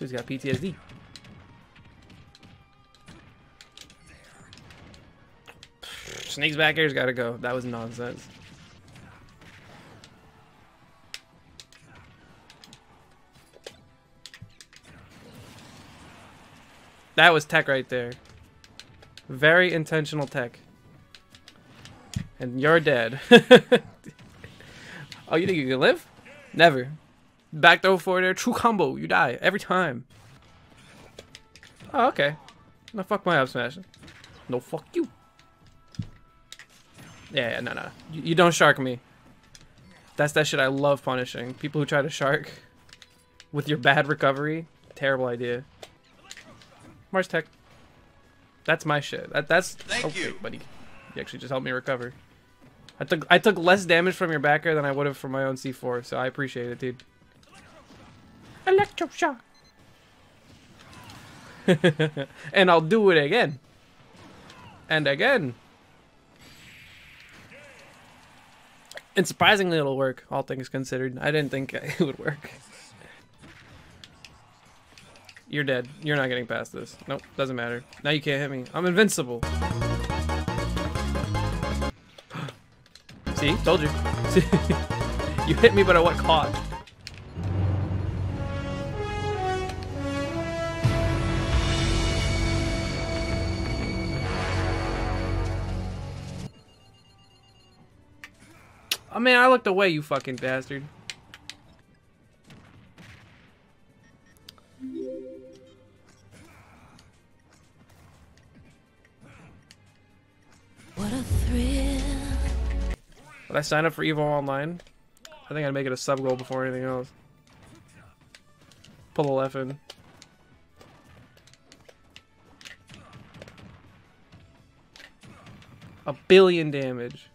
So he's got PTSD. Snake's back air's gotta go. That was nonsense. That was tech right there. Very intentional tech. And you're dead. Oh, you think you can live? Never. Back throw forward air, true combo. You die every time. Oh, okay. No, fuck my up smash. No, fuck you. Yeah, no, no. You don't shark me. That's that shit I love punishing. People who try to shark with your bad recovery. Terrible idea. Marss tech. That's my shit. That's thank you, buddy. You actually just helped me recover. I took less damage from your back air than I would have from my own C4, so I appreciate it, dude. Electro shock. And I'll do it again. And again. And surprisingly, it'll work, all things considered. I didn't think it would work. You're dead. You're not getting past this. Nope, doesn't matter. Now you can't hit me. I'm invincible. See? Told you. See? You hit me, but at what cost? Oh man, I looked away, you fucking bastard. What a thrill. Would I sign up for Evo Online? I think I'd make it a sub goal before anything else. Pull a left in. A billion damage.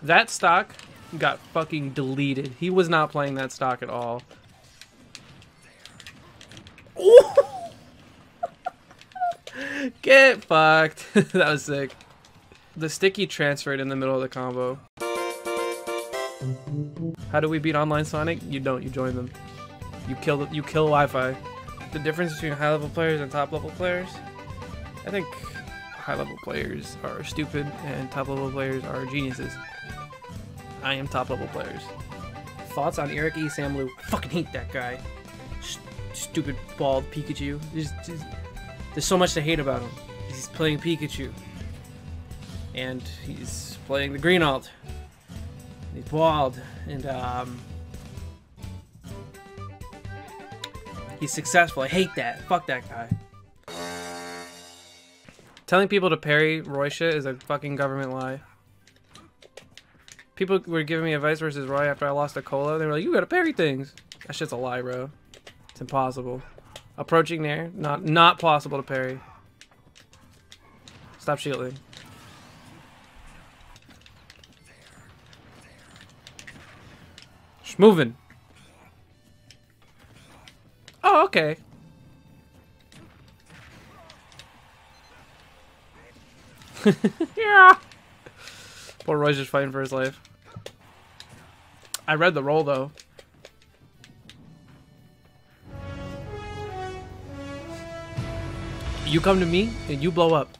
That stock got fucking deleted. He was not playing that stock at all. Ooh! Get fucked. That was sick. The sticky transferred in the middle of the combo. How do we beat online Sonic? You don't. You join them. You kill Wi-Fi. The difference between high-level players and top-level players? I think high-level players are stupid and top-level players are geniuses. I am top-level players. Thoughts on Eric E. Samlou? Fucking hate that guy. Stupid bald Pikachu. There's so much to hate about him. He's playing Pikachu. And he's playing the green alt. He's bald. And, he's successful. I hate that. Fuck that guy. Telling people to parry Roy shit is a fucking government lie. People were giving me advice versus Roy after I lost a cola. They were like, you gotta parry things. That shit's a lie, bro. It's impossible. Approaching there, not possible to parry. Stop shielding. Schmovin'. Oh, okay. Yeah. Poor Roy's just fighting for his life. I read the roll though. You come to me and you blow up.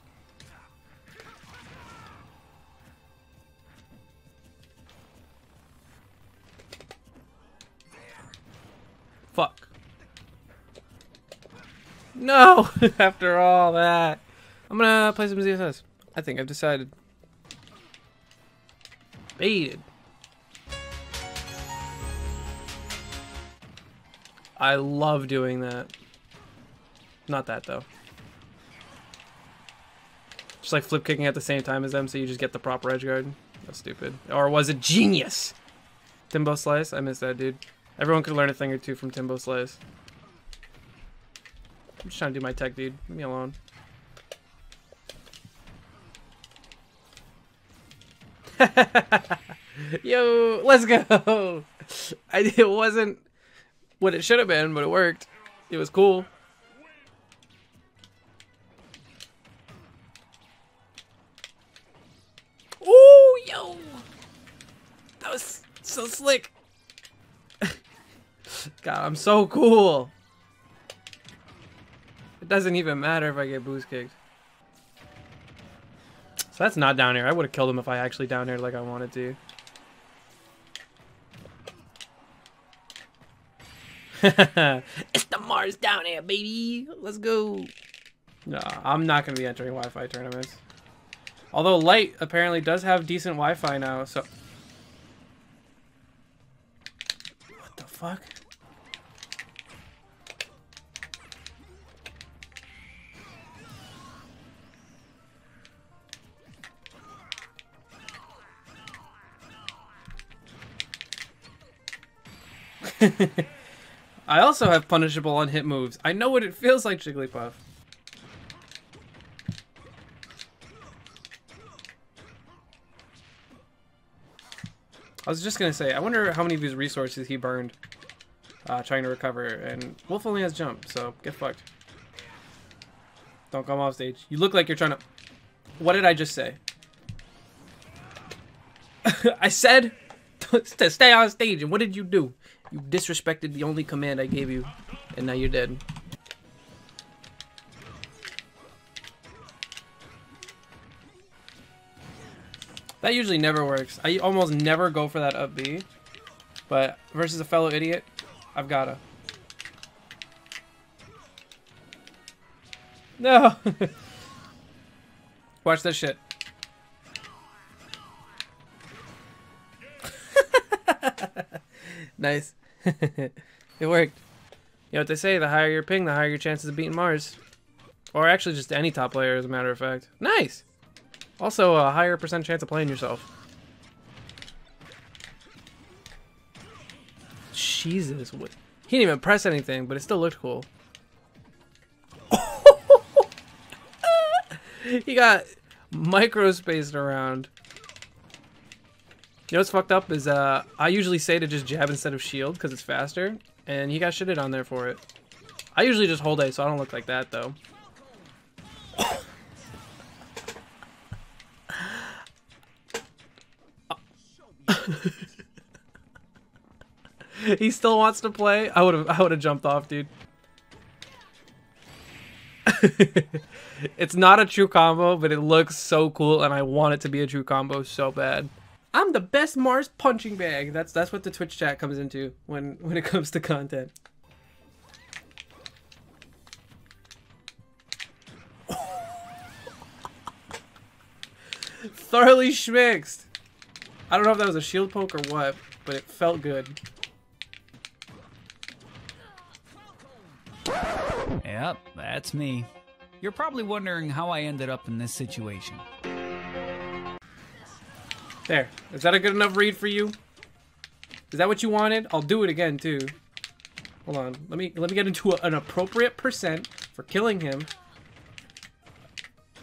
Fuck. No! After all that. I'm gonna play some ZSS. I think I've decided. Baited. I love doing that. Not that though. Just like flip kicking at the same time as them so you just get the proper edge guard. That's stupid. Or was it genius? Timbo Slice? I miss that dude. Everyone could learn a thing or two from Timbo Slice. I'm just trying to do my tech, dude. Leave me alone. Yo, let's go. It wasn't what it should have been, but it worked. It was cool. So slick. God, I'm so cool. It doesn't even matter if I get boost kicked. So that's not down here. I would have killed him if I actually down here like I wanted to. It's the Marss down here, baby. Let's go. No, I'm not going to be entering Wi-Fi tournaments. Although Light apparently does have decent Wi-Fi now, so... What the fuck? I also have punishable on hit moves. I know what it feels like, Jigglypuff. I was just gonna say, I wonder how many of his resources he burned trying to recover, and Wolf only has jump, so get fucked. Don't come off stage. You look like you're trying to... What did I just say? I said to stay on stage, and what did you do? You disrespected the only command I gave you, and now you're dead. That usually never works. I almost never go for that up B, but versus a fellow idiot, I've gotta. No! Watch this shit. Nice. It worked. You know what they say, the higher your ping, the higher your chances of beating Marss. Or actually just any top player, as a matter of fact. Nice! Also, a higher percent chance of playing yourself. Jesus, what? He didn't even press anything, but it still looked cool. He got microspaced around. You know what's fucked up is I usually say to just jab instead of shield because it's faster, and he got shitted on there for it. I usually just hold A, so I don't look like that though. He still wants to play. I would have jumped off, dude. It's not a true combo, but it looks so cool, and I want it to be a true combo so bad. I'm the best Marss punching bag. That's what the Twitch chat comes into when it comes to content. Thoroughly schmixed. I don't know if that was a shield poke or what, but it felt good. Yep, that's me. You're probably wondering how I ended up in this situation. There. Is that a good enough read for you? Is that what you wanted? I'll do it again too. Hold on. Let me get into an appropriate percent for killing him.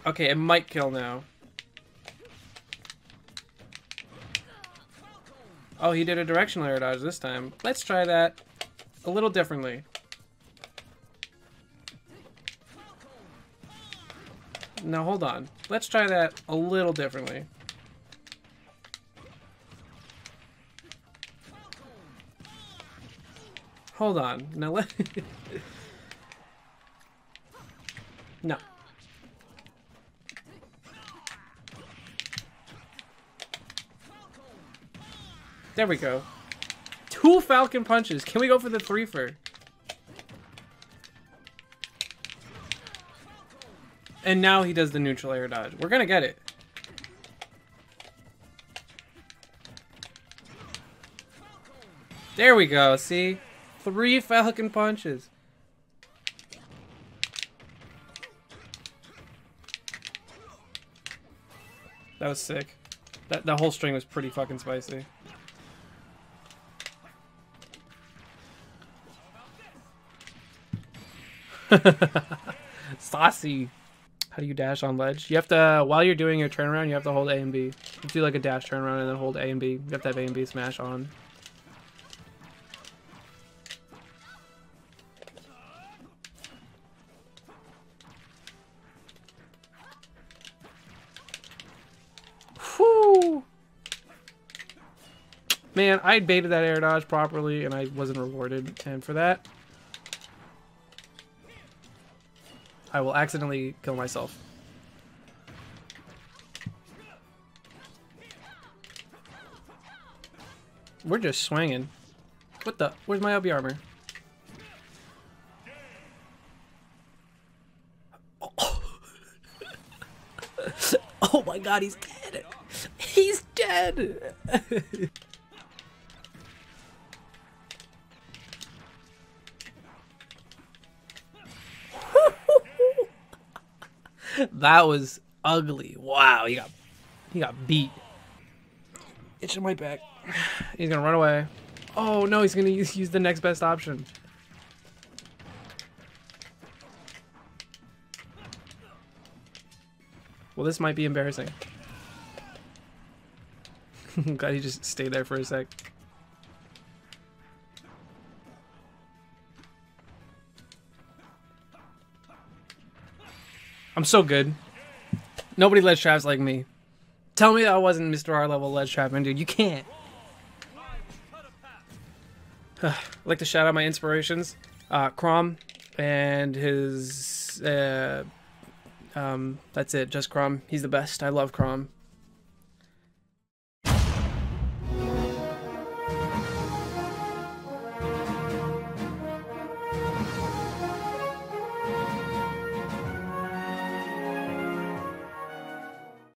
Okay, it might kill now. Oh, he did a directional air dodge this time. Let's try that a little differently. Now hold on. Let's try that a little differently. Hold on. Now let... No. There we go. 2 Falcon punches. Can we go for the threefer? And now he does the neutral air dodge. We're gonna get it. There we go. See? 3 Falcon punches. That was sick. That whole string was pretty fucking spicy. Saucy. How do you dash on ledge? You have to, while you're doing your turnaround, you have to hold A and B. You do like a dash turnaround and then hold A and B. You have to have A and B smash on. Whew! Man, I baited that air dodge properly, and I wasn't rewarded. And for that, I will accidentally kill myself. We're just swinging. What the? Where's my LB armor? Oh. Oh my god, he's dead! He's dead! That was ugly. Wow, he got beat. Itching my back. He's gonna run away. Oh no, he's gonna use the next best option. Well, this might be embarrassing. I'm glad he just stayed there for a sec. I'm so good. Nobody ledge traps like me. Tell me that I wasn't Mr. R level ledge trapping, dude. You can't. I'd like to shout out my inspirations, Crom and his, that's it, just Crom. He's the best. I love Crom.